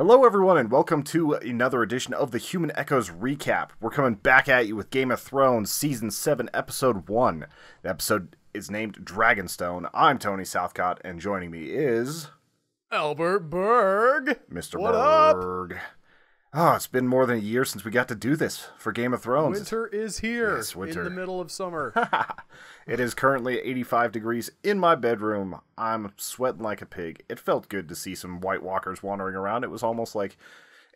Hello everyone and welcome to another edition of the Human Echoes Recap. We're coming back at you with Game of Thrones Season 7, Episode 1. The episode is named Dragonstone. I'm Tony Southcott and joining me is... Albert Berg! Mr. What Berg. Up? Oh, it's been more than a year since we got to do this for Game of Thrones. Winter is here. Yes, winter. In the middle of summer. It is currently 85 degrees in my bedroom. I'm sweating like a pig. It felt good to see some White Walkers wandering around. It was almost like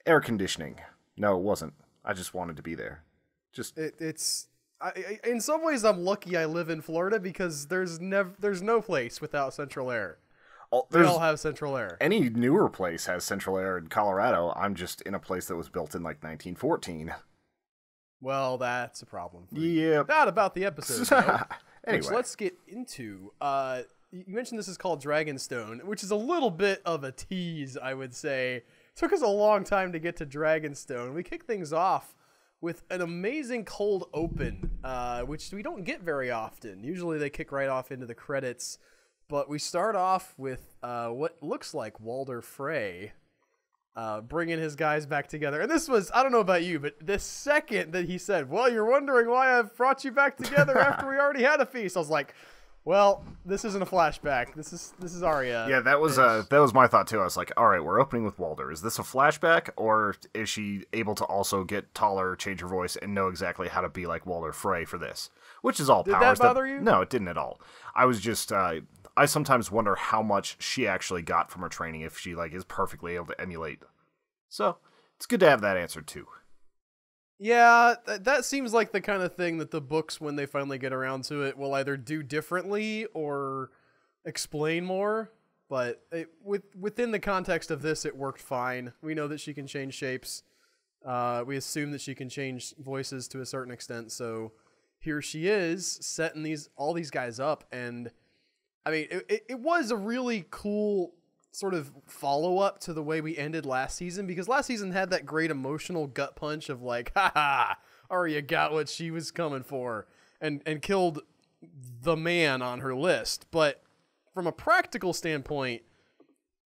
air conditioning. No, it wasn't. I just wanted to be there. Just in some ways, I'm lucky I live in Florida because there's no place without central air. They all have central air. Any newer place has central air in Colorado. I'm just in a place that was built in like 1914. Well, that's a problem. Yeah. Not about the episode. Anyway, which let's get into. You mentioned this is called Dragonstone, which is a little bit of a tease, I would say. It took us a long time to get to Dragonstone. We kick things off with an amazing cold open, which we don't get very often. Usually they kick right off into the credits. But we start off with what looks like Walder Frey bringing his guys back together. And this was, I don't know about you, but the second that he said, well, you're wondering why I've brought you back together after we already had a feast. I was like, well, this isn't a flashback. This is Arya. Yeah, that was my thought, too. I was like, all right, we're opening with Walder. Is this a flashback, or is she able to also get taller, change her voice, and know exactly how to be like Walder Frey for this? Which is all powers. Did that bother you? No, it didn't at all. I was just... I sometimes wonder how much she actually got from her training if she is perfectly able to emulate. So it's good to have that answered too. Yeah, that seems like the kind of thing that the books, when they finally get around to it, will either do differently or explain more. But within the context of this, it worked fine. We know that she can change shapes. We assume that she can change voices to a certain extent. So here she is setting all these guys up and. I mean, it was a really cool sort of follow-up to the way we ended last season, because last season had that great emotional gut punch of like, ha-ha, Arya got what she was coming for and killed the man on her list. But from a practical standpoint,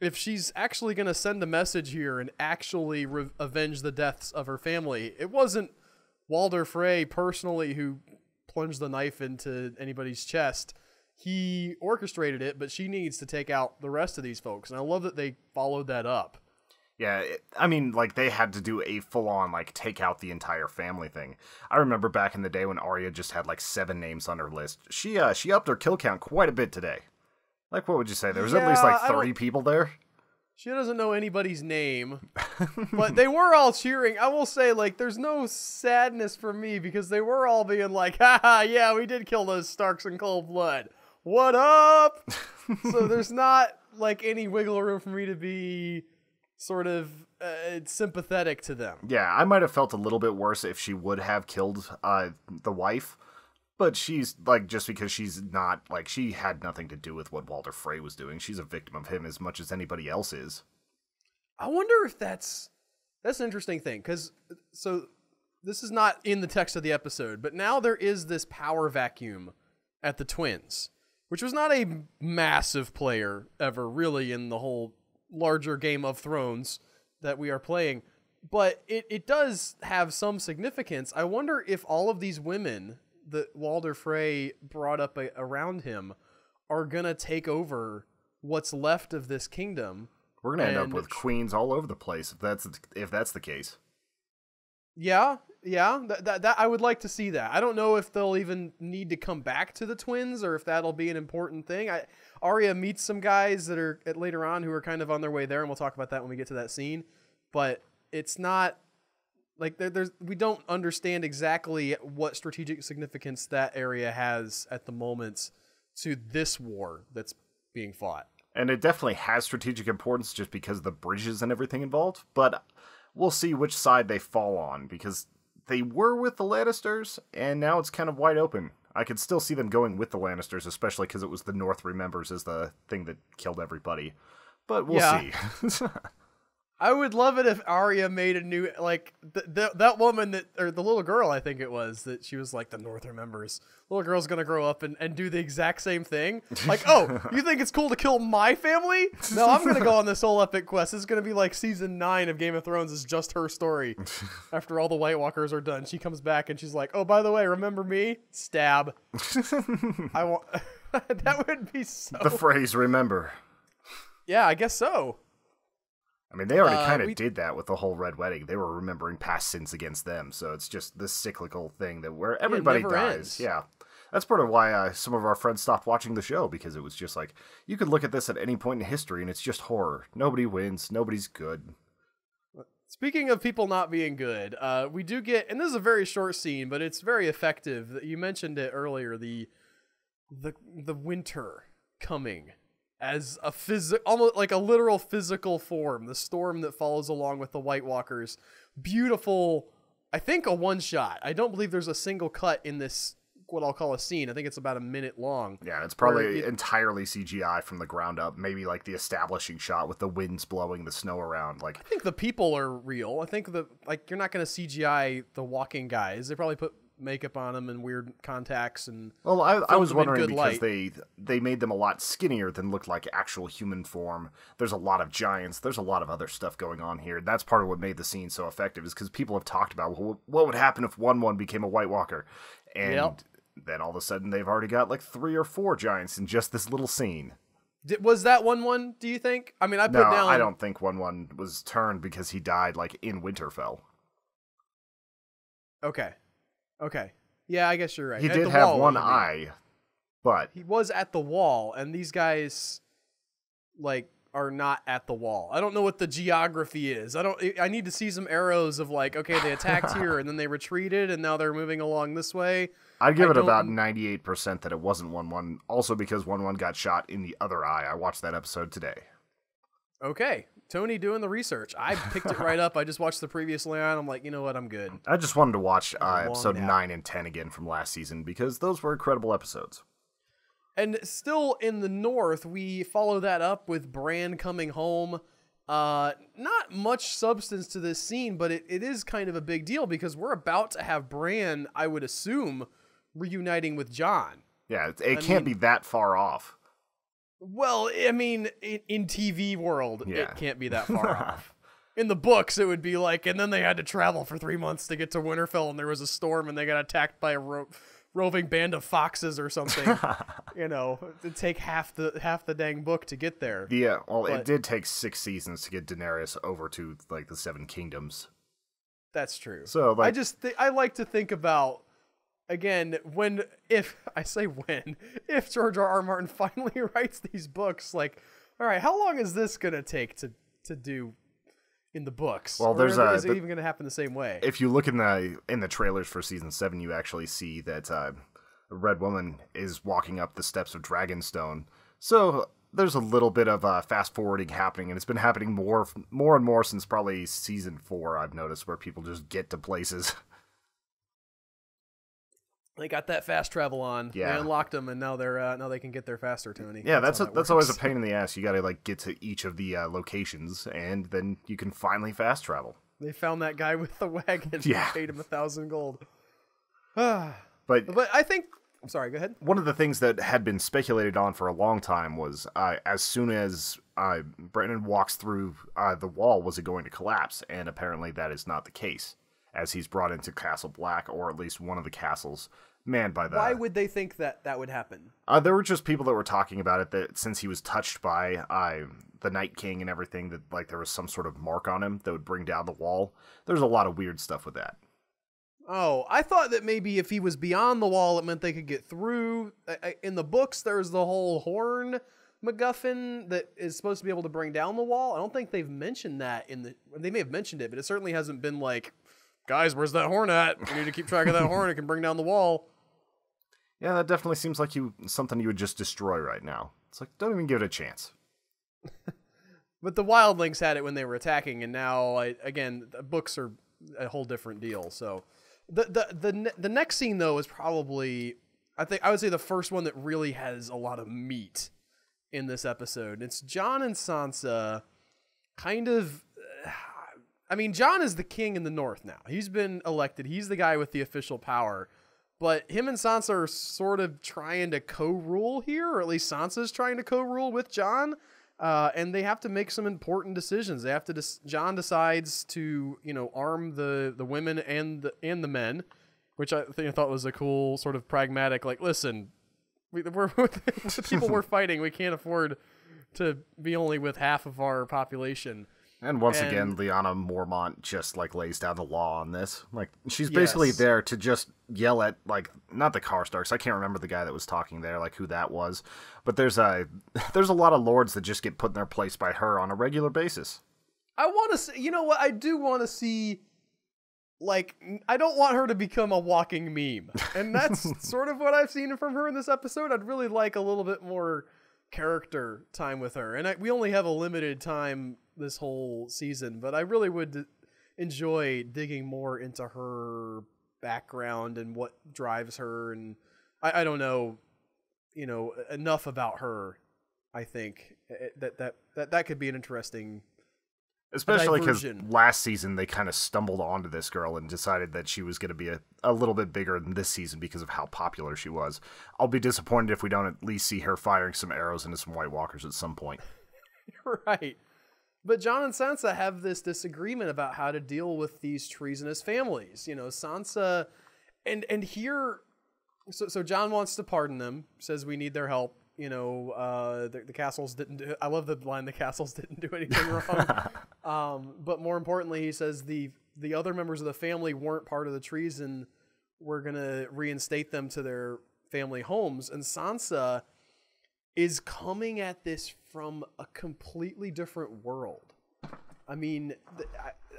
if she's actually going to send a message here and actually avenge the deaths of her family, it wasn't Walder Frey personally who plunged the knife into anybody's chest. He orchestrated it, but she needs to take out the rest of these folks. And I love that they followed that up. Yeah, I mean, they had to do a full-on, take out the entire family thing. I remember back in the day when Arya just had, 7 names on her list. She upped her kill count quite a bit today. What would you say? There was at least, 30 people there. She doesn't know anybody's name. But they were all cheering. I will say, there's no sadness for me because they were all being like, ha-ha, yeah, we did kill those Starks in cold blood. What up? So there's not any wiggle room for me to be sort of sympathetic to them. Yeah, I might have felt a little bit worse if she would have killed the wife, but she's just because she's not she had nothing to do with what Walder Frey was doing. She's a victim of him as much as anybody else is. I wonder if that's an interesting thing, because this is not in the text of the episode, but now there is this power vacuum at the Twins. Which was not a massive player ever, really, in the whole larger Game of Thrones that we are playing. But it does have some significance. I wonder if all of these women that Walder Frey brought up around him are going to take over what's left of this kingdom. We're going to end up with queens all over the place if that's the case. Yeah, yeah, I would like to see that. I don't know if they'll even need to come back to the Twins or if that'll be an important thing. Arya meets some guys that are later on who are kind of on their way there, and we'll talk about that when we get to that scene. But it's not we don't understand exactly what strategic significance that area has at the moment to this war that's being fought. And it definitely has strategic importance just because of the bridges and everything involved, but we'll see which side they fall on, because they were with the Lannisters, and now it's kind of wide open. I could still see them going with the Lannisters, especially because it was the North Remembers as the thing that killed everybody. But we'll see. I would love it if Arya made a new, like, that woman that, or the little girl, I think it was, that she was like, the North remembers. Little girl's going to grow up and do the exact same thing. Like, oh, you think it's cool to kill my family? No, I'm going to go on this whole epic quest. It's going to be like season 9 of Game of Thrones is just her story. After all the White Walkers are done, she comes back and she's like, oh, by the way, remember me? Stab. I want, that would be so. The phrase remember. Yeah, I guess so. I mean, they already kind of did that with the whole Red Wedding. They were remembering past sins against them, so it's just this cyclical thing that where everybody dies. Ends. Yeah, that's part of why some of our friends stopped watching the show, because it was just like, you could look at this at any point in history, and it's just horror. Nobody wins. Nobody's good. Speaking of people not being good, we do get, and this is a very short scene, but it's very effective. You mentioned it earlier, the winter coming. As a almost like a literal physical form, the storm that follows along with the White Walkers. Beautiful, I think a one-shot. I don't believe there's a single cut in this, what I'll call a scene. I think it's about a minute long. Yeah, it's probably entirely CGI from the ground up. Maybe like the establishing shot with the winds blowing the snow around. Like, I think the people are real. I think like you're not going to CGI the walking guys. They probably put makeup on them and weird contacts and well, I was wondering because they made them a lot skinnier than looked like actual human form. There's a lot of giants. There's a lot of other stuff going on here. That's part of what made the scene so effective, is because people have talked about, well, what would happen if one became a White Walker, and then all of a sudden they've already got like 3 or 4 giants in just this little scene. Was that 1-1? Do you think? I mean, I put no, down. I don't think 1-1 was turned because he died like in Winterfell. Okay. Okay. Yeah, I guess you're right. He did have one eye, but he was at the wall, and these guys like are not at the wall. I don't know what the geography is. I need to see some arrows of like, okay, they attacked here and then they retreated and now they're moving along this way. I'd give it about 98% that it wasn't 1-1, also because 1-1 got shot in the other eye. I watched that episode today. Okay. Tony doing the research. I picked it right up. I just watched the previous line. I'm like, you know what? I'm good. I just wanted to watch episode 9 and 10 again from last season, because those were incredible episodes. And still in the North, we follow that up with Bran coming home. Not much substance to this scene, but it is kind of a big deal because we're about to have Bran, I would assume, reuniting with Jon. Yeah, it can't be that far off. Well, I mean, in TV world, it can't be that far off. In the books, it would be like, and then they had to travel for 3 months to get to Winterfell, and there was a storm, and they got attacked by a roving band of foxes or something. You know, to take half the dang book to get there. Yeah, well, but it did take 6 seasons to get Daenerys over to like the 7 Kingdoms. That's true. So like, I like to think about. Again, if George R.R. Martin finally writes these books, like, all right, how long is this going to take to do in the books? Well, is it even going to happen the same way? If you look in the trailers for season 7, you actually see that a red woman is walking up the steps of Dragonstone. So there's a little bit of fast forwarding happening, and it's been happening more and more since probably season 4. I've noticed where people just get to places. They got that fast travel on. Yeah. They unlocked them, and now they can get there faster, Tony. Yeah, that's always a pain in the ass. You got to like get to each of the locations, and then you can finally fast travel. They found that guy with the wagon. Yeah, paid him 1,000 gold. but I think. I'm sorry. Go ahead. One of the things that had been speculated on for a long time was as soon as Brennan walks through the wall, was it going to collapse? And apparently, that is not the case, as he's brought into Castle Black, or at least one of the castles manned by that. Why would they think that that would happen? There were just people that were talking about it, that since he was touched by the Night King and everything, that like there was some sort of mark on him that would bring down the wall. There's a lot of weird stuff with that. Oh, I thought that maybe if he was beyond the wall, it meant they could get through. In the books, there's the whole horn MacGuffin that is supposed to be able to bring down the wall. I don't think they've mentioned that in the... They may have mentioned it, but it certainly hasn't been like, guys, where's that horn at? We need to keep track of that horn. It can bring down the wall. Yeah, that definitely seems like something you would just destroy right now. It's like, don't even give it a chance. But the wildlings had it when they were attacking, and now, again, the books are a whole different deal. So the next scene, though, is probably, I would say, the first one that really has a lot of meat in this episode. It's Jon and Sansa kind of... I mean, Jon is the king in the North now. He's been elected. He's the guy with the official power. But him and Sansa are sort of trying to co-rule here, or at least Sansa's trying to co-rule with Jon. And they have to make some important decisions. They have to. Jon decides to, you know, arm the women and the men, which I thought was a cool sort of pragmatic. Like, listen, the people we're fighting, we can't afford to be only with half of our population. And once again, Lyanna Mormont just, like, lays down the law on this. Like, she's basically there to just yell at, like, not the Carstarks. I can't remember the guy that was talking there, like, who that was. But there's a lot of lords that just get put in their place by her on a regular basis. I want to see... You know what? I do want to see... Like, I don't want her to become a walking meme. And that's sort of what I've seen from her in this episode. I'd really like a little bit more character time with her. And we only have a limited time... this whole season, but I really would enjoy digging more into her background and what drives her. And I don't know, you know, enough about her. I think that could be an interesting, especially because last season they kind of stumbled onto this girl and decided that she was going to be a little bit bigger than this season because of how popular she was. I'll be disappointed if we don't at least see her firing some arrows into some White Walkers at some point. You're right. But Jon and Sansa have this disagreement about how to deal with these treasonous families. You know, Sansa, and here, so Jon wants to pardon them, says we need their help. You know, the castles didn't do, I love the line, the castles didn't do anything wrong. But more importantly, he says the other members of the family weren't part of the treason. We're going to reinstate them to their family homes. And Sansa is coming at this from a completely different world. I mean,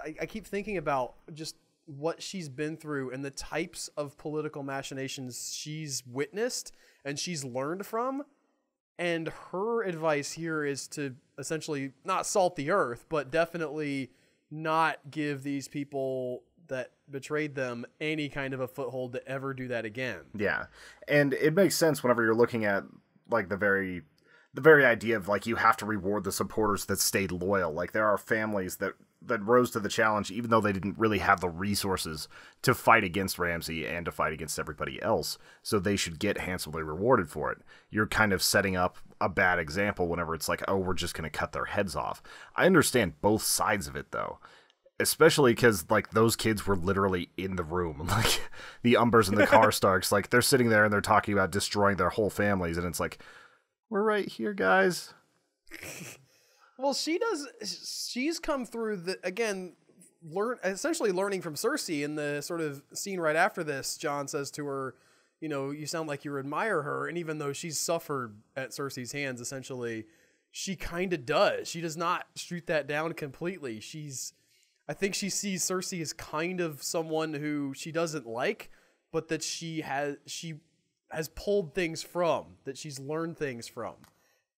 I keep thinking about just what she's been through and the types of political machinations she's witnessed and she's learned from. And her advice here is to essentially not salt the earth, but definitely not give these people that betrayed them any kind of a foothold to ever do that again. Yeah. And it makes sense whenever you're looking at like the very idea of like you have to reward the supporters that stayed loyal. Like there are families that rose to the challenge even though they didn't really have the resources to fight against Ramsay and to fight against everybody else. So they should get handsomely rewarded for it. You're kind of setting up a bad example whenever it's like, oh, we're just going to cut their heads off. I understand both sides of it though. Especially because, like, those kids were literally in the room. Like, the Umbers and the Carstarks, like, they're sitting there and they're talking about destroying their whole families. And it's like, we're right here, guys. Well, she's come through, essentially learning from Cersei in the sort of scene right after this. Jon says to her, you know, you sound like you admire her. And even though she's suffered at Cersei's hands, essentially, she kind of does. She does not shoot that down completely. I think she sees Cersei as kind of someone who she doesn't like, but that she has pulled things from, that she's learned things from.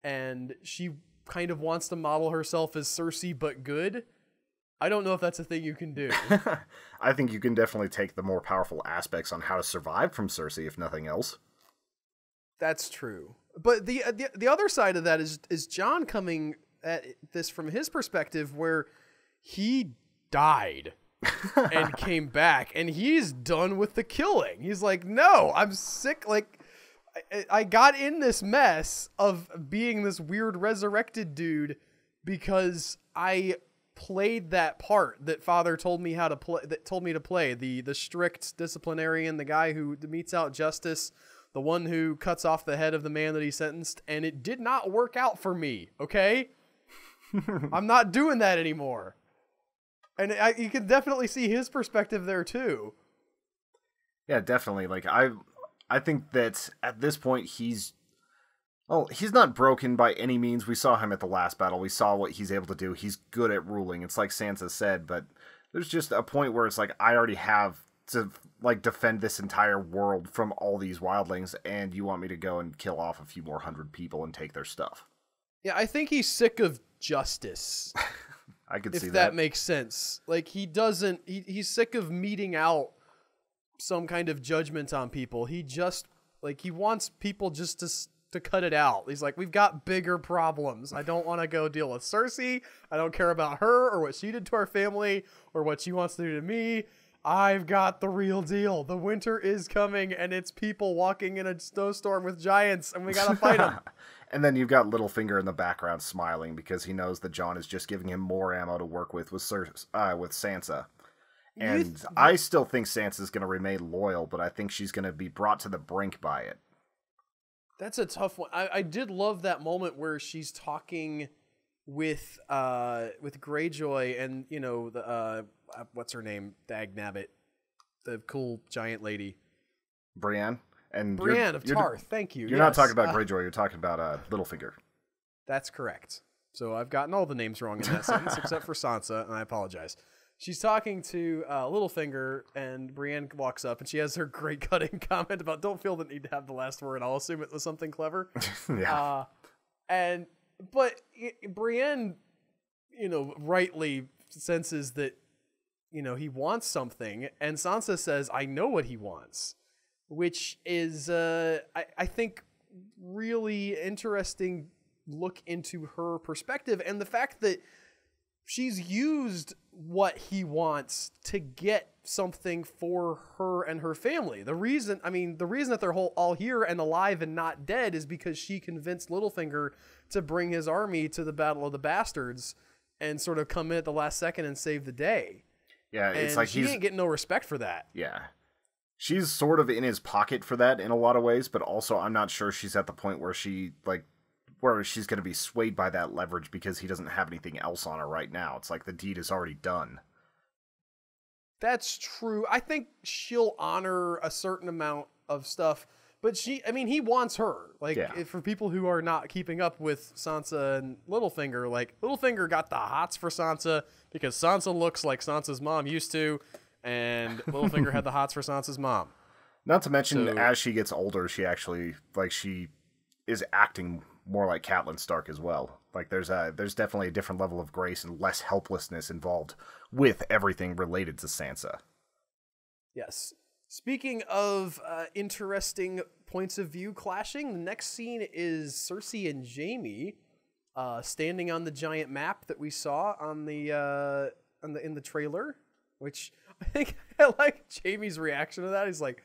And she kind of wants to model herself as Cersei, but good. I don't know if that's a thing you can do. I think you can definitely take the more powerful aspects on how to survive from Cersei, if nothing else. That's true. But the other side of that is Jon coming at this from his perspective where he died and came back and he's done with the killing. He's like, no, I'm sick. Like I got in this mess of being this weird resurrected dude because I played that part that father told me how to play, that told me to play, the strict disciplinarian, the guy who metes out justice, the one who cuts off the head of the man that he sentenced. And it did not work out for me. Okay. I'm not doing that anymore. And you can definitely see his perspective there, too. Yeah, definitely. Like, I think that at this point, he's not broken by any means. We saw him at the last battle. We saw what he's able to do. He's good at ruling. It's like Sansa said, but there's just a point where it's like, I already have to, like, defend this entire world from all these wildlings, and you want me to go and kill off a few more hundred people and take their stuff. Yeah, I think he's sick of justice. I could see that. If that makes sense. Like, he's sick of meting out some kind of judgment on people. He wants people just to to cut it out. He's like, we've got bigger problems. I don't want to go deal with Cersei. I don't care about her or what she did to our family or what she wants to do to me. I've got the real deal. The winter is coming, and it's people walking in a snowstorm with giants, and we gotta fight them. And then you've got Littlefinger in the background smiling because he knows that Jon is just giving him more ammo to work with Sansa. And I still think Sansa's going to remain loyal, but I think she's going to be brought to the brink by it. That's a tough one. I did love that moment where she's talking with Greyjoy and, you know, the what's her name? Dag Nabbit, the cool giant lady. Brienne. And Brienne of Tarth, thank you. You're not talking about Greyjoy, you're talking about Littlefinger. That's correct. So I've gotten all the names wrong in that sentence, except for Sansa, and I apologize. She's talking to Littlefinger, and Brienne walks up, and she has her great cutting comment about, don't feel the need to have the last word. I'll assume it was something clever. Yeah. But Brienne, you know, rightly senses that, you know, he wants something, and Sansa says, I know what he wants. Which is, I think, really interesting look into her perspective and the fact that she's used what he wants to get something for her and her family. The reason, I mean, the reason that they're all here and alive and not dead is because she convinced Littlefinger to bring his army to the Battle of the Bastards and sort of come in at the last second and save the day. Yeah, it's like she ain't getting no respect for that. Yeah. She's sort of in his pocket for that in a lot of ways, but also I'm not sure she's at the point where she where she's going to be swayed by that leverage because he doesn't have anything else on her right now. It's like the deed is already done. That's true. I think she'll honor a certain amount of stuff, but I mean, he wants her. Like, yeah. For people who are not keeping up with Sansa and Littlefinger, like, Littlefinger got the hots for Sansa because Sansa looks like Sansa's mom used to. And Littlefinger had the hots for Sansa's mom. Not to mention, as she gets older, she actually, like, she is acting more like Catelyn Stark as well. Like, there's definitely a different level of grace and less helplessness involved with everything related to Sansa. Yes. Speaking of interesting points of view clashing, the next scene is Cersei and Jaime standing on the giant map that we saw on the in the trailer, which... I think I like Jaime's reaction to that. He's like,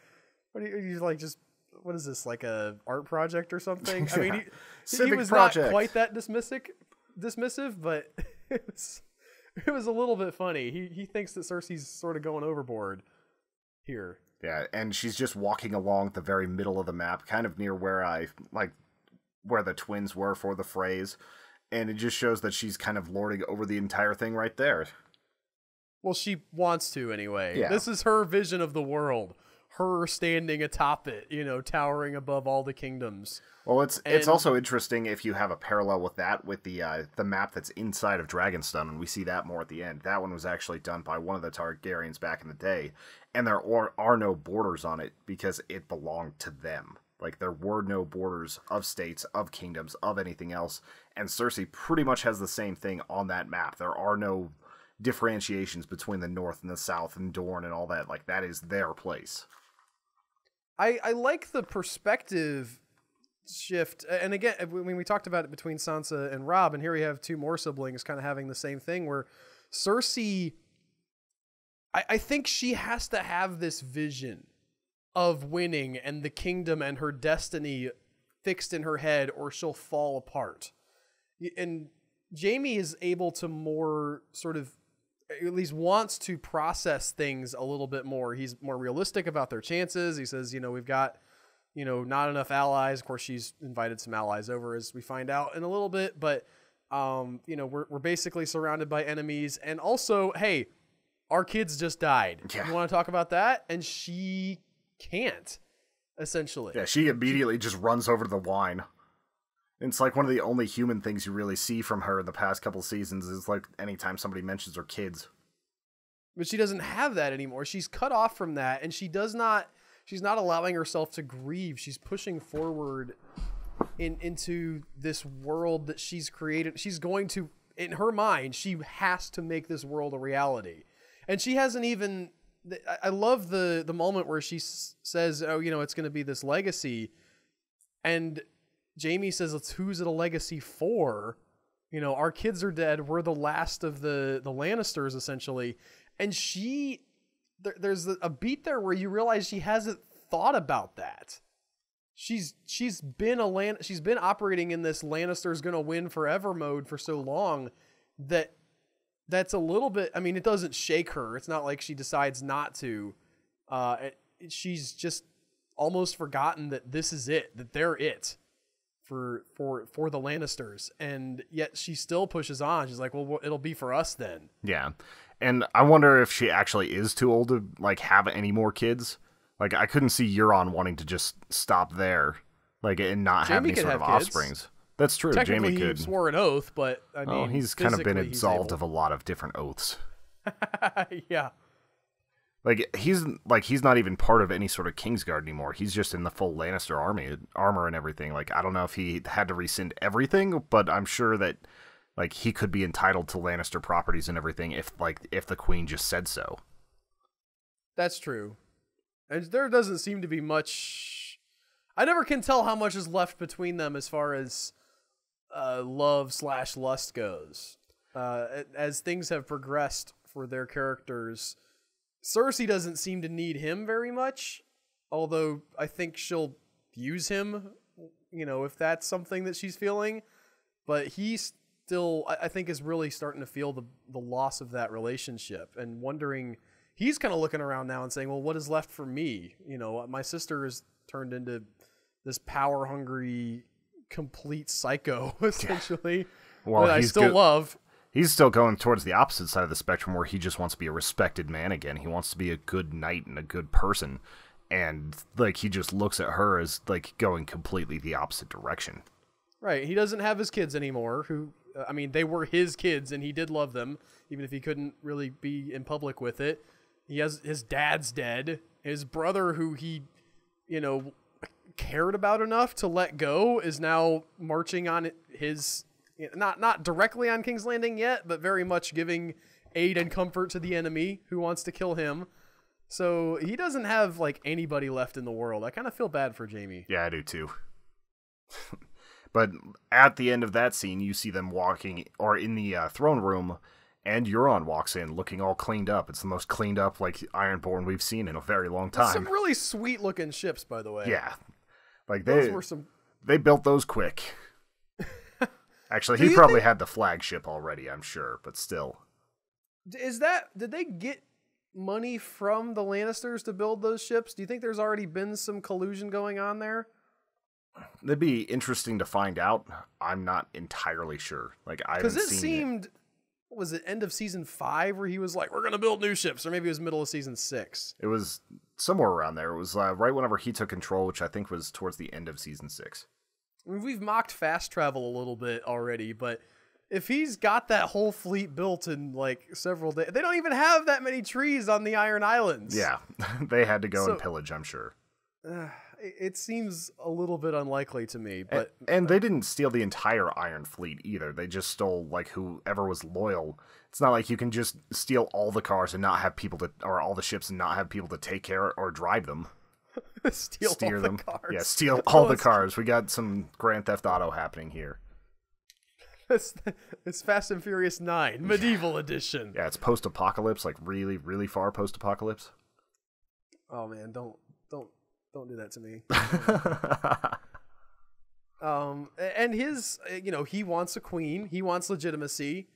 what are you like, just, what is this, like a art project or something? I mean, he was not quite that dismissive, but it was a little bit funny. He thinks that Cersei's sort of going overboard here. Yeah, and she's just walking along the very middle of the map, kind of near where where the twins were for the phrase, and it just shows that she's kind of lording over the entire thing right there. Well, she wants to anyway. Yeah. This is her vision of the world. Her standing atop it, you know, towering above all the kingdoms. Well, it's also interesting if you have a parallel with that with the map that's inside of Dragonstone, and we see that more at the end. That one was actually done by one of the Targaryens back in the day, and there are no borders on it because it belonged to them. Like, there were no borders of states, of kingdoms, of anything else, and Cersei pretty much has the same thing on that map. There are no differentiations between the north and the south and Dorne and all that. Like, that is their place. I like the perspective shift. And again, when we talked about it between Sansa and Robb, and here we have two more siblings kind of having the same thing where Cersei, I think she has to have this vision of winning and the kingdom and her destiny fixed in her head, or she'll fall apart. And Jaime is able to more sort of, at least wants to process things a little bit more. He's more realistic about their chances. He says, you know, we've got, you know, not enough allies. Of course, she's invited some allies over, as we find out in a little bit, but you know, we're basically surrounded by enemies. And also, hey, our kids just died. Yeah. You want to talk about that? And she can't, essentially. Yeah, she immediately just runs over to the wine. It's like one of the only human things you really see from her in the past couple seasons is like anytime somebody mentions her kids. But she doesn't have that anymore. She's cut off from that, and she's not allowing herself to grieve. She's pushing forward into this world that she's created. She's going to, in her mind, she has to make this world a reality. And she hasn't even, I love the moment where she says, oh, you know, it's going to be this legacy. And Jaime says, "Let's who's it a legacy for? You know, our kids are dead. We're the last of the Lannisters, essentially." And she, there's a beat there where you realize she hasn't thought about that. She's been operating in this Lannister's gonna win forever mode for so long that that's a little bit. I mean, it doesn't shake her. It's not like she decides not to. She's just almost forgotten that this is it. That they're it for the Lannisters, and yet she still pushes on. She's like, well, it'll be for us then. Yeah, and I wonder if she actually is too old to like have any more kids. Like, I couldn't see Euron wanting to just stop there, like, and not have any sort of offsprings. That's true. Jaime could. Technically, he swore an oath, but I mean, oh, he's kind of been absolved of a lot of different oaths. Yeah. Like he's not even part of any sort of Kingsguard anymore. He's just in the full Lannister armor and everything. Like, I don't know if he had to rescind everything, but I'm sure that like he could be entitled to Lannister properties and everything if the Queen just said so. That's true. And there doesn't seem to be much. I never can tell how much is left between them as far as love/lust goes. As things have progressed for their characters, Cersei doesn't seem to need him very much, although I think she'll use him, you know, if that's something that she's feeling. But he still, I think, is really starting to feel the loss of that relationship and wondering. He's kind of looking around now and saying, well, what is left for me? You know, my sister has turned into this power-hungry, complete psycho, essentially, well, that I still love. He's still going towards the opposite side of the spectrum where he just wants to be a respected man again. He wants to be a good knight and a good person. And, like, he just looks at her as, like, going completely the opposite direction. Right. He doesn't have his kids anymore, who, I mean, they were his kids, and he did love them, even if he couldn't really be in public with it. He has his dad's dead. His brother, who he, you know, cared about enough to let go, is now marching on his, not directly on King's Landing yet, but very much giving aid and comfort to the enemy who wants to kill him. So he doesn't have like anybody left in the world. I kind of feel bad for Jaime. Yeah, I do too. But at the end of that scene, you see them walking, or in the throne room. And Euron walks in looking all cleaned up. It's the most cleaned up, like, Ironborn we've seen in a very long time. Some really sweet-looking ships, by the way. Yeah. Like, those were some... They built those quick. Actually, he probably had the flagship already, I'm sure, but still. Is that... Did they get money from the Lannisters to build those ships? Do you think there's already been some collusion going on there? That'd be interesting to find out. I'm not entirely sure. Like, I haven't seen... Because it seemed... Was it end of season 5 where he was like, we're going to build new ships? Or maybe it was middle of season 6. It was somewhere around there. It was right whenever he took control, which I think was towards the end of season 6. I mean, we've mocked fast travel a little bit already, but if he's got that whole fleet built in like several days, they don't even have that many trees on the Iron Islands. Yeah, they had to go and pillage, I'm sure. It seems a little bit unlikely to me, but and they didn't steal the entire Iron Fleet either. They just stole like whoever was loyal. It's not like you can just steal all the cars and not have people to, or all the ships and not have people to take care or drive them. Steal all them. The cars. Yeah, steal all the cars. We got some Grand Theft Auto happening here. It's Fast and Furious 9 Medieval Edition. Yeah, it's post-apocalypse, like really, really far post-apocalypse. Oh man, don't do that to me. And his, you know, he wants a queen. He wants legitimacy.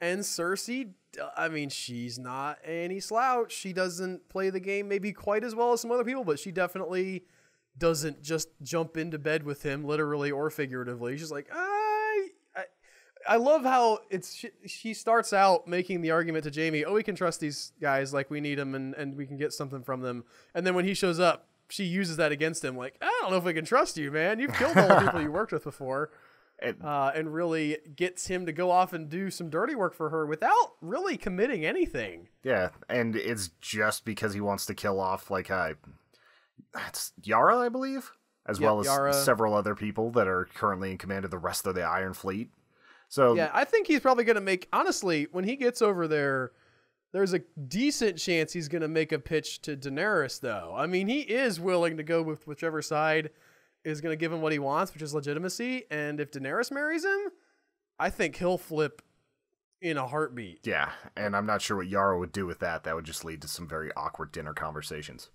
And Cersei, I mean, she's not any slouch. She doesn't play the game maybe quite as well as some other people, but she definitely doesn't just jump into bed with him, literally or figuratively. She's like, I love how she starts out making the argument to Jaime, oh, we can trust these guys, like we need them and we can get something from them. And then when he shows up, she uses that against him, like, I don't know if we can trust you, man. You've killed all the people you worked with before, and really gets him to go off and do some dirty work for her without really committing anything. Yeah, and it's just because he wants to kill off, like, it's Yara, I believe, as well as Yara. Several other people that are currently in command of the rest of the Iron Fleet. So yeah, I think he's probably going to make, honestly, when he gets over there, there's a decent chance he's going to make a pitch to Daenerys, though. I mean, he is willing to go with whichever side is going to give him what he wants, which is legitimacy. And if Daenerys marries him, I think he'll flip in a heartbeat. Yeah, and I'm not sure what Yara would do with that. That would just lead to some very awkward dinner conversations.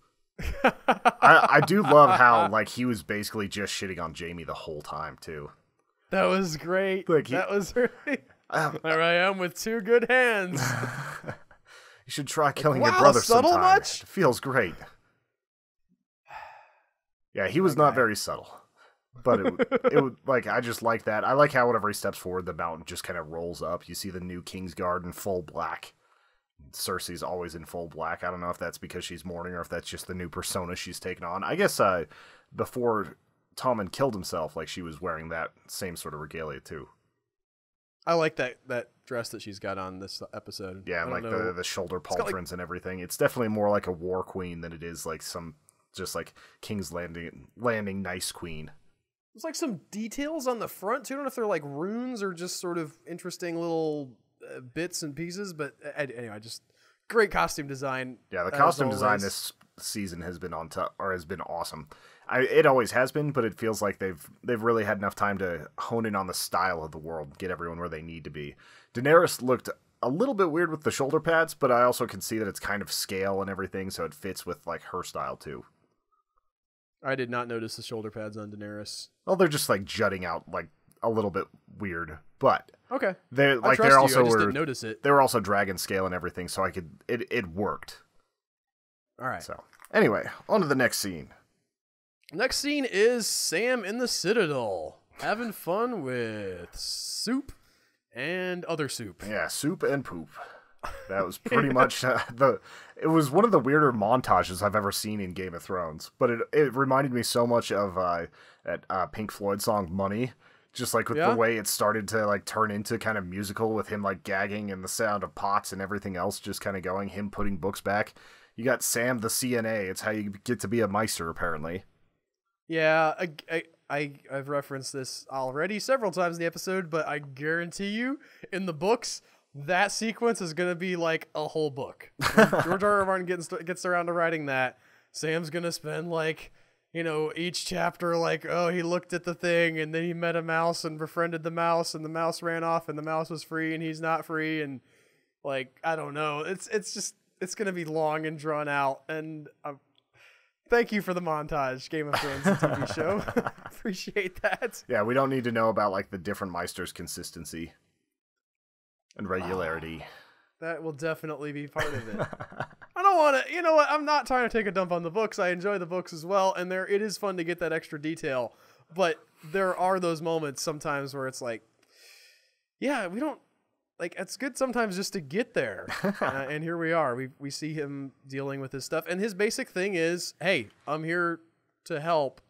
I do love how, like, he was basically just shitting on Jaime the whole time, too. That was great. Like he, that was really... There I am with two good hands. You should try killing your brother subtle sometime. Much? It feels great. Yeah, he was not very subtle. But it would like, I just like that. I like how whenever he steps forward, the mountain just kind of rolls up. You see the new Kingsguard in full black. Cersei's always in full black. I don't know if that's because she's mourning or if that's just the new persona she's taken on. I guess before Tommen killed himself, like, she was wearing that same sort of regalia too. I like that dress that she's got on this episode. Yeah, and like the shoulder pauldrons, like, and everything. It's definitely more like a war queen than it is like some just like King's Landing nice queen. There's like some details on the front too. I don't know if they're like runes or just sort of interesting little bits and pieces, but anyway, just great costume design. Yeah, the costume design this season has been on top, or has been awesome. It always has been, but it feels like they've really had enough time to hone in on the style of the world, get everyone where they need to be. Daenerys looked a little bit weird with the shoulder pads, but I also can see that it's kind of scale and everything, so it fits with like her style too. I did not notice the shoulder pads on Daenerys. Well, they're just like jutting out like a little bit weird, but okay. They're like they're also didn't notice it. They were also dragon scale and everything, so I could it worked. All right. So anyway, on to the next scene. Next scene is Sam in the Citadel, having fun with soup and other soup. Yeah, soup and poop. That was pretty much it was one of the weirder montages I've ever seen in Game of Thrones, but it reminded me so much of that Pink Floyd song Money, just like with the way it started to like turn into kind of musical with him like gagging and the sound of pots and everything else just kind of going, him putting books back. You got Sam the CNA. It's how you get to be a Meister, apparently. Yeah, I've referenced this already several times in the episode, but I guarantee you, in the books, that sequence is going to be like a whole book. When George R. R. Martin gets around to writing that, Sam's going to spend like, you know, each chapter like, oh, he looked at the thing, and then he met a mouse and befriended the mouse, and the mouse ran off, and the mouse was free, and he's not free, and like, I don't know. It's just, it's going to be long and drawn out, and I'm... Thank you for the montage, Game of Thrones TV show. Appreciate that. Yeah, we don't need to know about like the different Meisters' consistency and regularity. That will definitely be part of it. I don't want to, you know what? I'm not trying to take a dump on the books. I enjoy the books as well, and it is fun to get that extra detail. But there are those moments sometimes where it's like, yeah, we don't. Like, it's good sometimes just to get there. And here we are. We see him dealing with his stuff. And his basic thing is, hey, I'm here to help.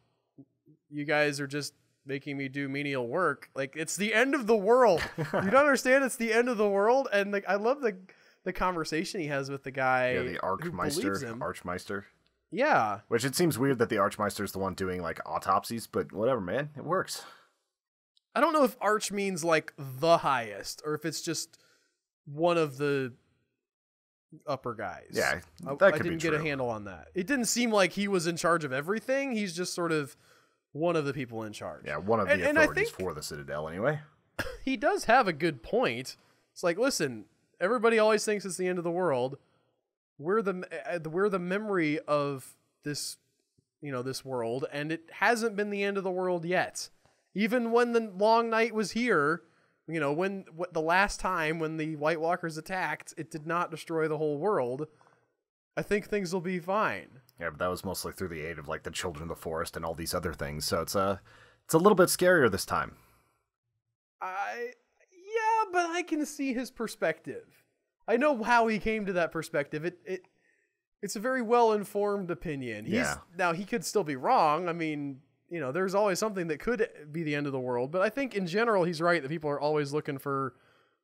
You guys are just making me do menial work. Like, it's the end of the world. You don't understand, it's the end of the world. And like, I love the conversation he has with the guy. Yeah, the Archmeister. Yeah. Which it seems weird that the Archmeister is the one doing, like, autopsies. But whatever, man. It works. I don't know if arch means like the highest or if it's just one of the upper guys. Yeah, that could be true. I didn't get a handle on that. It didn't seem like he was in charge of everything. He's just sort of one of the people in charge. Yeah, one of the authorities for the Citadel anyway. He does have a good point. It's like, listen, everybody always thinks it's the end of the world. We're the memory of this, you know, this world, and it hasn't been the end of the world yet. Even when the long night was here, you know, the last time when the White Walkers attacked, it did not destroy the whole world. I think things will be fine. Yeah, but that was mostly through the aid of like the Children of the Forest and all these other things. So it's a little bit scarier this time. Yeah, but I can see his perspective. I know how he came to that perspective. It's a very well-informed opinion. Yeah. Now he could still be wrong. I mean, you know, there's always something that could be the end of the world. But I think in general, he's right that people are always looking for,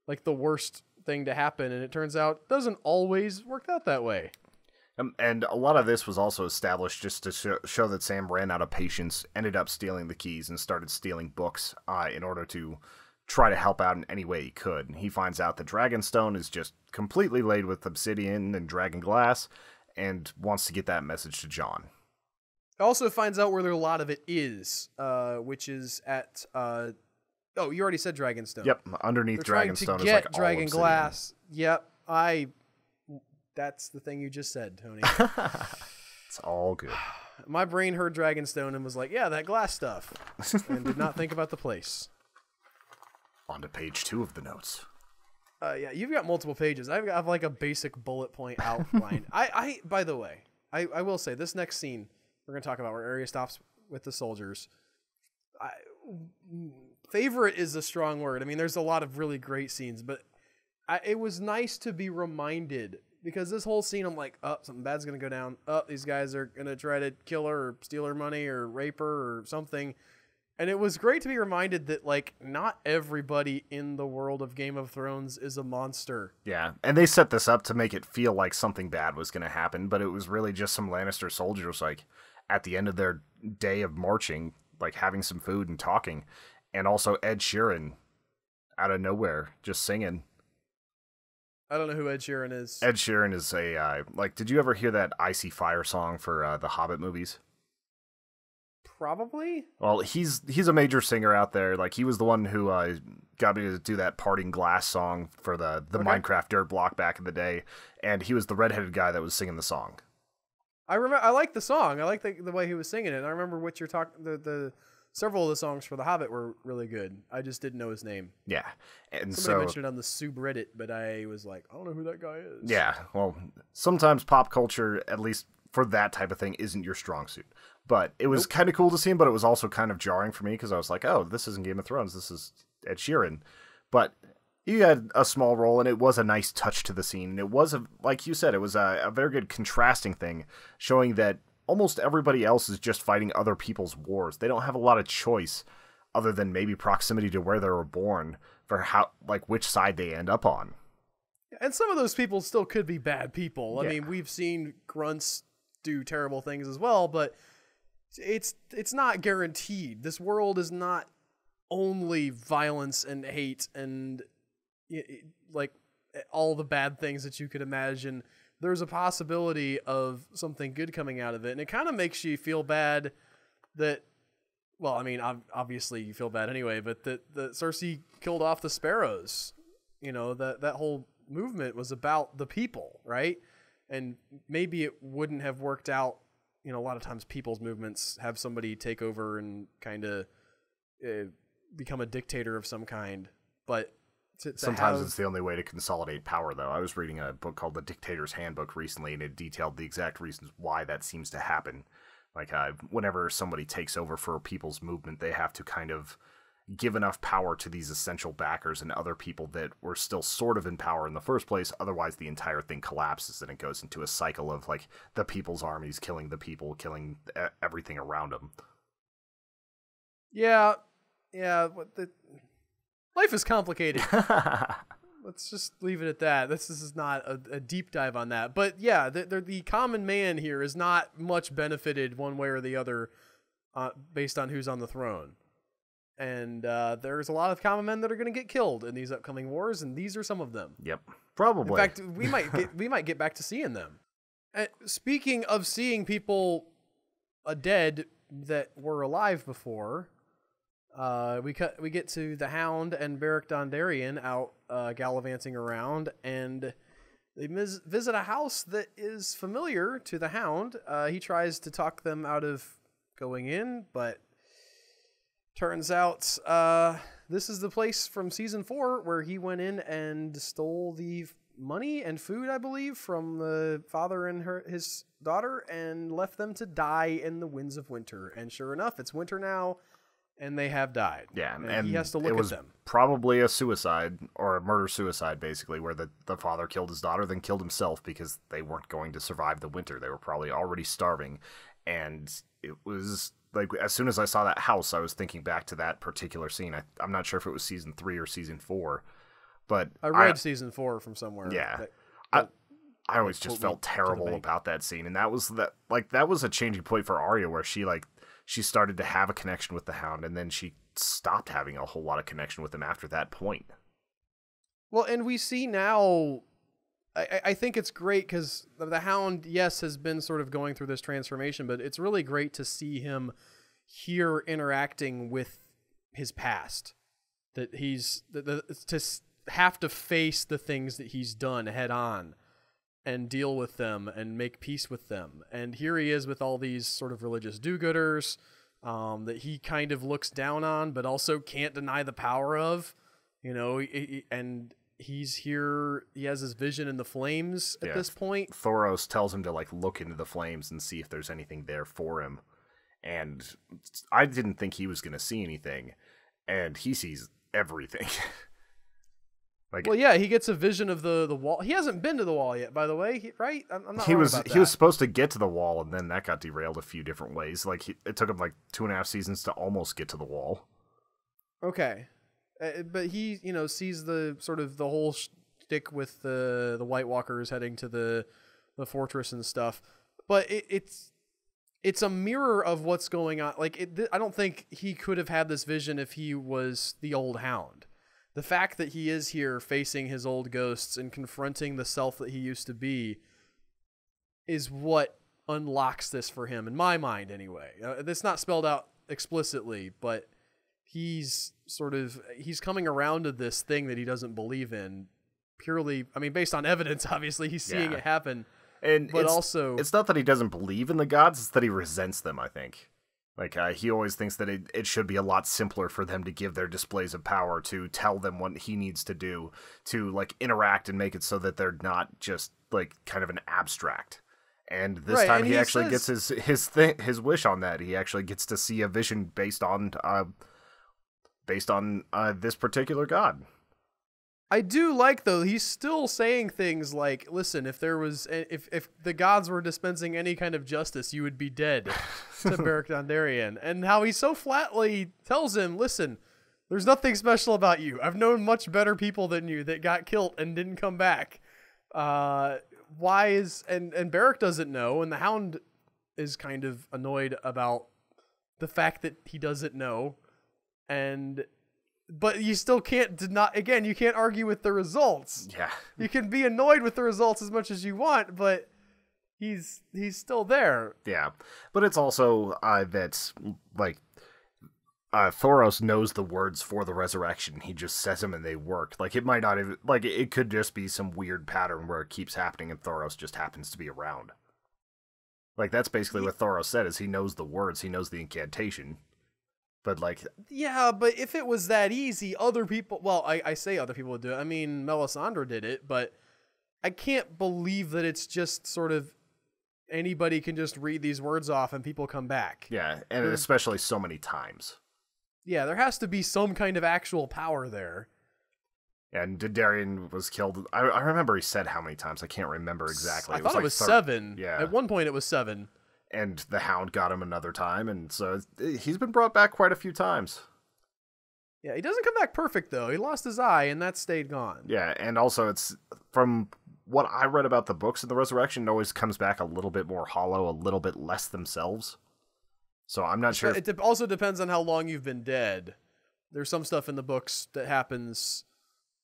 like, the worst thing to happen. And it turns out it doesn't always work out that way. And a lot of this was also established just to show that Sam ran out of patience, ended up stealing the keys, and started stealing books in order to try to help out in any way he could. And he finds out that Dragonstone is just completely laid with obsidian and dragon glass and wants to get that message to Jon. Also finds out where a lot of it is, which is at... oh, you already said Dragonstone. Yep, underneath Dragonstone is like Dragon Glass. Yep, that's the thing you just said, Tony. It's all good. My brain heard Dragonstone and was like, yeah, that glass stuff, and did not think about the place. On to page 2 of the notes. Yeah, you've got multiple pages. I've got like a basic bullet point outline. By the way, I will say this next scene we're going to talk about where Arya stops with the soldiers. Favorite is a strong word. I mean, there's a lot of really great scenes, but it was nice to be reminded, because this whole scene, I'm like, oh, something bad's going to go down. Oh, these guys are going to try to kill her or steal her money or rape her or something. And it was great to be reminded that, like, not everybody in the world of Game of Thrones is a monster. Yeah, and they set this up to make it feel like something bad was going to happen, but it was really just some Lannister soldiers, like, at the end of their day of marching, like, having some food and talking. And also Ed Sheeran, out of nowhere, just singing. I don't know who Ed Sheeran is. Ed Sheeran is a, like, did you ever hear that Icy Fire song for the Hobbit movies? Probably. Well, he's a major singer out there. Like, he was the one who got me to do that Parting Glass song for the Minecraft dirt block back in the day, and he was the redheaded guy that was singing the song. I remember. I like the song. I like the way he was singing it. And I remember what you're talking. The several of the songs for The Hobbit were really good. I just didn't know his name. Yeah, and somebody mentioned it on the subreddit, but I was like, I don't know who that guy is. Yeah. Well, sometimes pop culture, at least for that type of thing, isn't your strong suit. But it was kind of cool to see him, but it was also kind of jarring for me because I was like, oh, this isn't Game of Thrones. This is Ed Sheeran. But he had a small role, and it was a nice touch to the scene. And it was, like you said, it was a very good contrasting thing, showing that almost everybody else is just fighting other people's wars. They don't have a lot of choice other than maybe proximity to where they were born for how, like, which side they end up on. And some of those people still could be bad people. Yeah. I mean, we've seen grunts do terrible things as well, but... It's not guaranteed. This world is not only violence and hate and like all the bad things that you could imagine. There's a possibility of something good coming out of it, and it kind of makes you feel bad that, well, I mean, obviously you feel bad anyway, but that Cersei killed off the Sparrows. You know, that whole movement was about the people, right? And maybe it wouldn't have worked out. You know, a lot of times people's movements have somebody take over and kind of become a dictator of some kind. But sometimes it's the only way to consolidate power, though. I was reading a book called The Dictator's Handbook recently, and it detailed the exact reasons why that seems to happen. Like, whenever somebody takes over for a people's movement, they have to kind of give enough power to these essential backers and other people that were still sort of in power in the first place. Otherwise, the entire thing collapses and it goes into a cycle of, like, the people's armies killing the people, killing everything around them. Yeah. Yeah. Life is complicated. Let's just leave it at that. This is not a deep dive on that. But, yeah, the common man here is not much benefited one way or the other based on who's on the throne. And there's a lot of common men that are going to get killed in these upcoming wars, and these are some of them. Yep, probably. In fact, we might get back to seeing them. And speaking of seeing people dead that were alive before, we get to the Hound and Beric Dondarrion out gallivanting around, and they visit a house that is familiar to the Hound. He tries to talk them out of going in, but turns out this is the place from season 4 where he went in and stole the money and food, I believe, from the father and his daughter and left them to die in the winds of winter. And sure enough, it's winter now, and they have died. Yeah, and he has to look at them. Probably a suicide or a murder-suicide, basically, where the father killed his daughter, then killed himself because they weren't going to survive the winter. They were probably already starving, and it was... Like, as soon as I saw that house, I was thinking back to that particular scene. I'm not sure if it was season 3 or season 4, but I read season 4 from somewhere. Yeah, I always just felt terrible about that scene, and that was that was a changing point for Arya, where she started to have a connection with the Hound, and then she stopped having a whole lot of connection with him after that point. Well, and we see now I think it's great because the Hound, yes, has been sort of going through this transformation, but it's really great to see him here interacting with his past, that he's to have to face the things that he's done head on and deal with them and make peace with them. And here he is with all these sort of religious do-gooders that he kind of looks down on, but also can't deny the power of, you know, and he's here. He has his vision in the flames at this point. Thoros tells him to like look into the flames and see if there's anything there for him. And I didn't think he was going to see anything, and he sees everything. Like, well, yeah, he gets a vision of the wall. He hasn't been to the wall yet, by the way, right? I'm not wrong about that. He was supposed to get to the wall, and then that got derailed a few different ways. Like it took him like 2.5 seasons to almost get to the wall. Okay. But he, you know, sees the sort of the whole shtick with the White Walkers heading to the fortress and stuff. But it's a mirror of what's going on. Like, I don't think he could have had this vision if he was the old Hound. The fact that he is here facing his old ghosts and confronting the self that he used to be is what unlocks this for him, in my mind, anyway. It's not spelled out explicitly, but he's sort of, he's coming around to this thing that he doesn't believe in purely, I mean, based on evidence, obviously, he's seeing it happen. And but also, it's not that he doesn't believe in the gods, it's that he resents them, I think. Like, he always thinks that it should be a lot simpler for them to give their displays of power, to tell them what he needs to do, to, like, interact and make it so that they're not just, like, kind of an abstract. And this time he actually gets his wish on that. He actually gets to see a vision based on this particular god. I do like, though, he's still saying things like, listen, if the gods were dispensing any kind of justice, you would be dead, to Beric Dondarrion. And how he so flatly tells him, listen, there's nothing special about you. I've known much better people than you that got killed and didn't come back. And Beric doesn't know, and the Hound is kind of annoyed about the fact that he doesn't know. But you still can't deny, again, you can't argue with the results. Yeah. You can be annoyed with the results as much as you want, but he's still there. Yeah. But it's also that, like, Thoros knows the words for the resurrection. He just says them and they work. Like, it might not even, like, it could just be some weird pattern where it keeps happening and Thoros just happens to be around. Like, that's basically what Thoros said, is he knows the words. He knows the incantation. But like, yeah, but if it was that easy, other people, well, I say other people would do it. I mean, Melisandre did it, but I can't believe that it's just sort of anybody can just read these words off and people come back. Yeah. And especially so many times. Yeah. There has to be some kind of actual power there. And Dondarrion was killed. I remember he said how many times. I can't remember exactly. I thought it was 7. Yeah. At one point it was 7. And the Hound got him another time, and so he's been brought back quite a few times. Yeah, he doesn't come back perfect, though. He lost his eye, and that stayed gone. Yeah, and also it's, from what I read about the books in the Resurrection, it always comes back a little bit more hollow, a little bit less themselves. So I'm not sure. It also depends on how long you've been dead. There's some stuff in the books that happens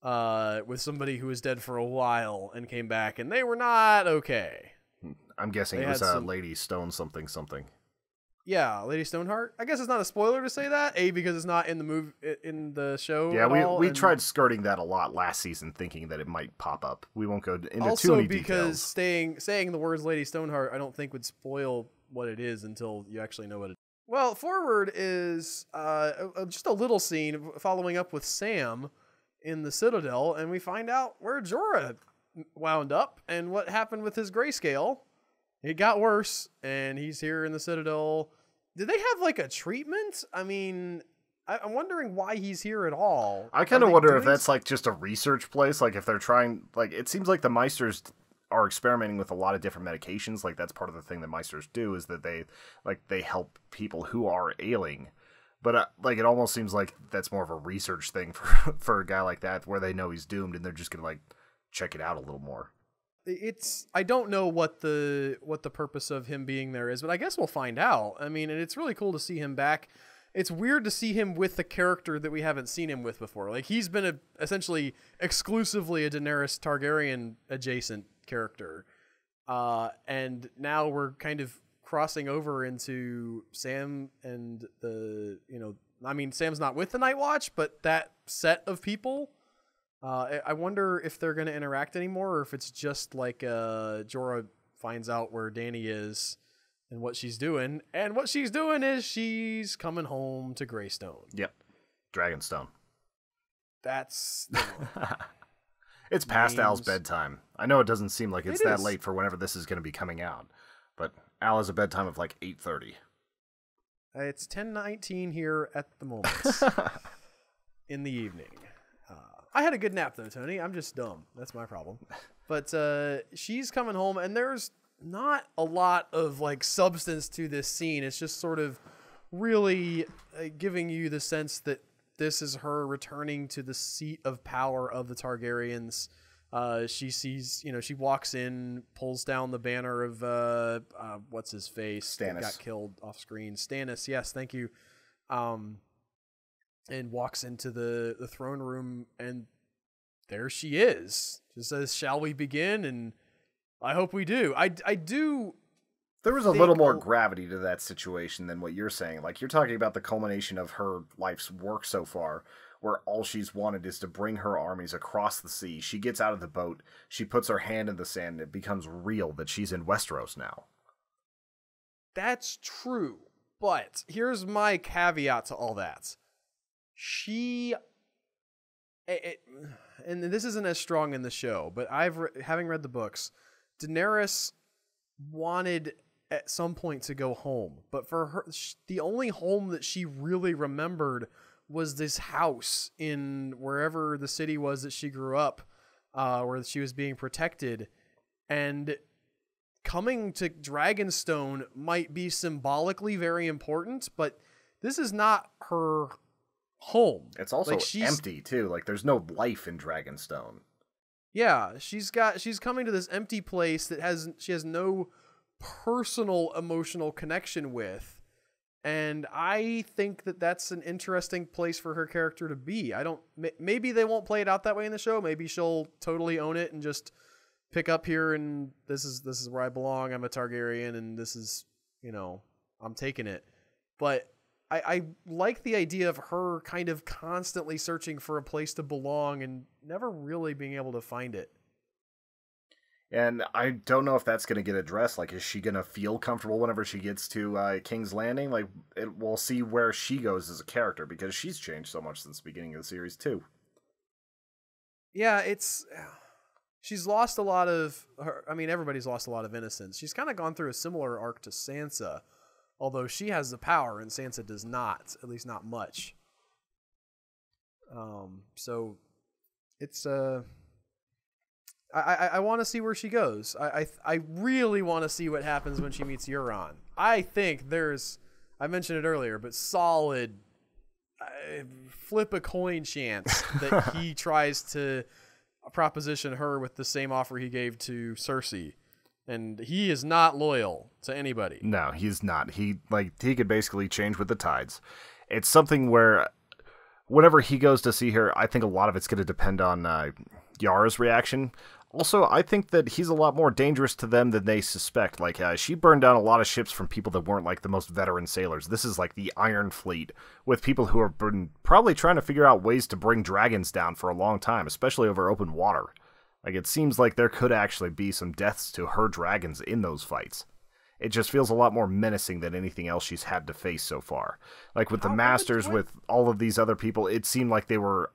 with somebody who was dead for a while and came back, and they were not okay. I'm guessing it was Lady Stone something. Yeah, Lady Stoneheart. I guess it's not a spoiler to say that, because it's not in the movie, in the show. Yeah, we tried skirting that a lot last season, thinking that it might pop up. We won't go into too many details. Also, because saying the words Lady Stoneheart, I don't think would spoil what it is until you actually know what it is. Well, forward is just a little scene following up with Sam in the Citadel, and we find out where Jorah wound up and what happened with his grayscale. It got worse, and he's here in the Citadel. Did they have, like, a treatment? I mean, I'm wondering why he's here at all. I kind of wonder if that's, like, just a research place. Like, if they're trying, like, it seems like the Meisters are experimenting with a lot of different medications. Like, that's part of the thing that Meisters do, is that they help people who are ailing. But, like, it almost seems like that's more of a research thing for a guy like that, where they know he's doomed, and they're just going to, like, check it out a little more. I don't know what the purpose of him being there is, but I guess we'll find out. I mean, and it's really cool to see him back. it's weird to see him with the character that we haven't seen him with before. Like, he's been essentially exclusively a Daenerys Targaryen adjacent character. And now we're kind of crossing over into Sam and the, you know, I mean, Sam's not with the Night Watch, but that set of people. I wonder if they're going to interact anymore, or if it's just like Jorah finds out where Dany is and what she's doing. And what she's doing is she's coming home to Greystone. Yep. Dragonstone. That's... It's past Al's bedtime. I know it doesn't seem like it's that late for whenever this is going to be coming out, but Al has a bedtime of like 8:30. It's 10:19 here at the moment in the evening. I had a good nap, though, Tony. I'm just dumb. That's my problem. But she's coming home, and there's not a lot of like substance to this scene. It's just sort of really giving you the sense that this is her returning to the seat of power of the Targaryens. She sees, you know, she walks in, pulls down the banner of, what's his face? Stannis. He got killed off screen. Stannis, yes, thank you. And walks into the throne room, and there she is. She says, "Shall we begin?" And I hope we do. I do. There was a little more gravity to that situation than what you're saying. Like, you're talking about the culmination of her life's work so far, where all she's wanted is to bring her armies across the sea. She gets out of the boat, she puts her hand in the sand, and it becomes real that she's in Westeros now. That's true, but here's my caveat to all that. She... and this isn't as strong in the show, but having read the books, Daenerys wanted at some point to go home, but for her, the only home that she really remembered was this house in wherever the city was that she grew up, where she was being protected. And coming to Dragonstone might be symbolically very important, but this is not her home. It's also like empty too. Like, there's no life in Dragonstone. Yeah, she's coming to this empty place that she has no personal emotional connection with, and I think that that's an interesting place for her character to be. I don't, maybe they won't play it out that way in the show. Maybe she'll totally own it and just pick up here and this is where I belong. I'm a Targaryen, and this is, you know, I'm taking it. But I like the idea of her kind of constantly searching for a place to belong and never really being able to find it. And I don't know if that's going to get addressed. Like, is she going to feel comfortable whenever she gets to King's Landing? Like, we'll see where she goes as a character, because she's changed so much since the beginning of the series too. Yeah, she's lost a lot of her. I mean, everybody's lost a lot of innocence. She's kind of gone through a similar arc to Sansa, although she has the power and Sansa does not, at least not much. So it's I want to see where she goes. I really want to see what happens when she meets Euron. I think there's, I mentioned it earlier, but solid flip a coin chance that he tries to proposition her with the same offer he gave to Cersei. And he is not loyal to anybody. No, he's not. He could basically change with the tides. It's something where whenever he goes to see her, I think a lot of it's going to depend on Yara's reaction. Also, I think that he's a lot more dangerous to them than they suspect. Like, she burned down a lot of ships from people that weren't, like, the most veteran sailors. This is, like, the Iron Fleet, with people who have been probably trying to figure out ways to bring dragons down for a long time, especially over open water. Like, it seems like there could actually be some deaths to her dragons in those fights. It just feels a lot more menacing than anything else she's had to face so far. Like, with the Masters, with all of these other people, it seemed like they were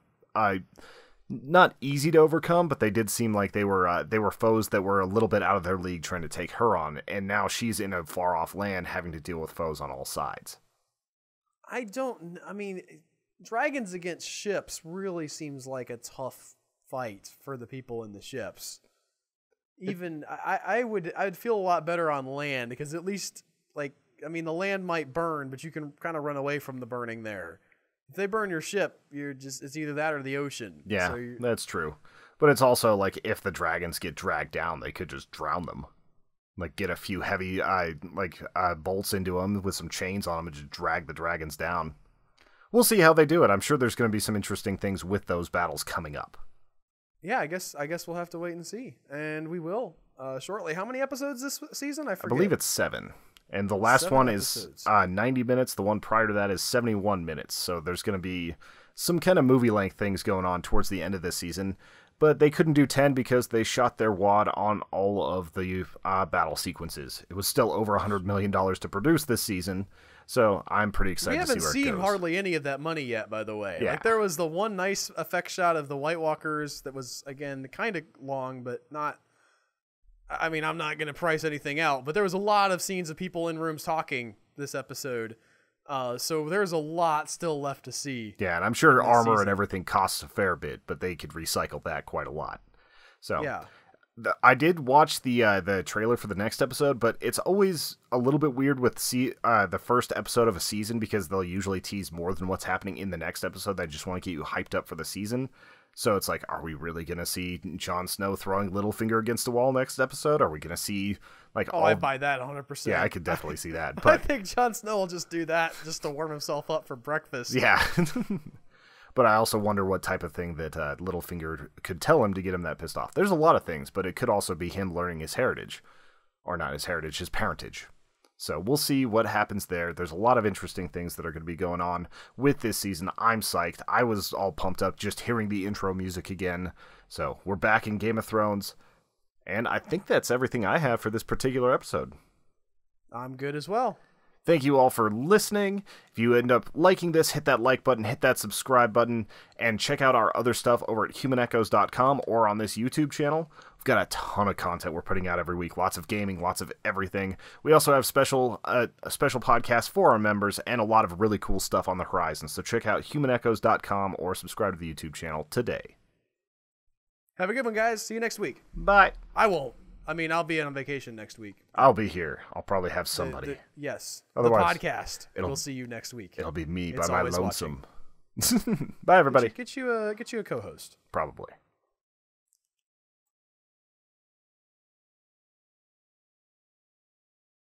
not easy to overcome, but they did seem like they were foes that were a little bit out of their league trying to take her on, and now she's in a far-off land having to deal with foes on all sides. I mean, dragons against ships really seems like a tough fight for the people in the ships. Even I'd feel a lot better on land, because at least, like, I mean, the land might burn, but you can kind of run away from the burning there. If they burn your ship, you're just, it's either that or the ocean. Yeah, so that's true. But it's also like, if the dragons get dragged down, they could just drown them. Like, get a few heavy bolts into them with some chains on them and just drag the dragons down. we'll see how they do it. I'm sure there's going to be some interesting things with those battles coming up. Yeah, I guess we'll have to wait and see, and we will shortly. How many episodes this season? I forget. I believe it's 7, and the last one is 90 minutes. The one prior to that is 71 minutes. So there's going to be some kind of movie-length things going on towards the end of this season. But they couldn't do 10 because they shot their wad on all of the battle sequences. It was still over $100 million to produce this season, so I'm pretty excited to see where it goes. We haven't seen hardly any of that money yet, by the way. Yeah. Like, there was the one nice effect shot of the White Walkers that was, again, kind of long, but not... I mean, I'm not going to price anything out, but there was a lot of scenes of people in rooms talking this episode. So there's a lot still left to see. Yeah, and I'm sure armor and everything costs a fair bit, but they could recycle that quite a lot. So yeah. I did watch the trailer for the next episode, but it's always a little bit weird with the first episode of a season because they'll usually tease more than what's happening in the next episode. They just want to get you hyped up for the season. So it's like, are we really going to see Jon Snow throwing Littlefinger against a wall next episode? Are we going to see like all... I buy that 100%. Yeah, I could definitely see that. But... I think Jon Snow will just do that just to warm himself up for breakfast. Yeah. But I also wonder what type of thing that Littlefinger could tell him to get him that pissed off. There's a lot of things, but it could also be him learning his heritage. Or not his heritage, his parentage. So we'll see what happens there. There's a lot of interesting things that are going to be going on with this season. I'm psyched. I was all pumped up just hearing the intro music again. So we're back in Game of Thrones. And I think that's everything I have for this particular episode. I'm good as well. Thank you all for listening. If you end up liking this, hit that like button, hit that subscribe button, and check out our other stuff over at humanechoes.com or on this YouTube channel. We've got a ton of content we're putting out every week. Lots of gaming, lots of everything. We also have a special podcast for our members and a lot of really cool stuff on the horizon. So check out humanechoes.com or subscribe to the YouTube channel today. Have a good one, guys. See you next week. Bye. I won't. I mean, I'll be on vacation next week. I'll be here. I'll probably have somebody. Yes. Otherwise, the podcast. We'll see you next week. It'll be me by my lonesome. Bye, everybody. Get you a co-host. Probably.